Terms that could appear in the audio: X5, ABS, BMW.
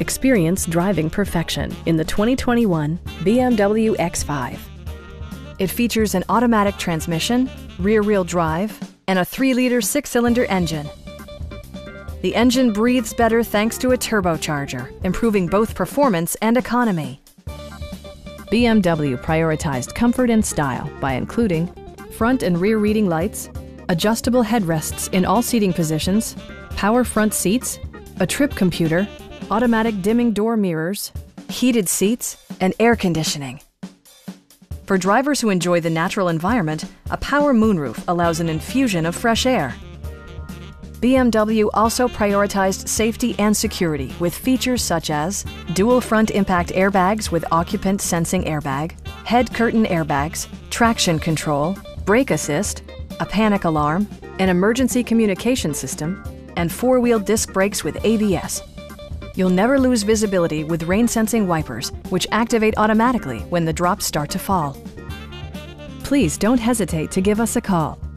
Experience driving perfection in the 2021 BMW X5. It features an automatic transmission, rear-wheel drive, and a 3-liter 6-cylinder engine. The engine breathes better thanks to a turbocharger, improving both performance and economy. BMW prioritized comfort and style by including front and rear reading lights, adjustable headrests in all seating positions, power front seats, a trip computer, automatic dimming door mirrors, heated seats, and air conditioning. For drivers who enjoy the natural environment, a power moonroof allows an infusion of fresh air. BMW also prioritized safety and security with features such as dual front impact airbags with occupant sensing airbag, head curtain airbags, traction control, brake assist, a panic alarm, an emergency communication system, and 4-wheel disc brakes with ABS. You'll never lose visibility with rain-sensing wipers, which activate automatically when the drops start to fall. Please don't hesitate to give us a call.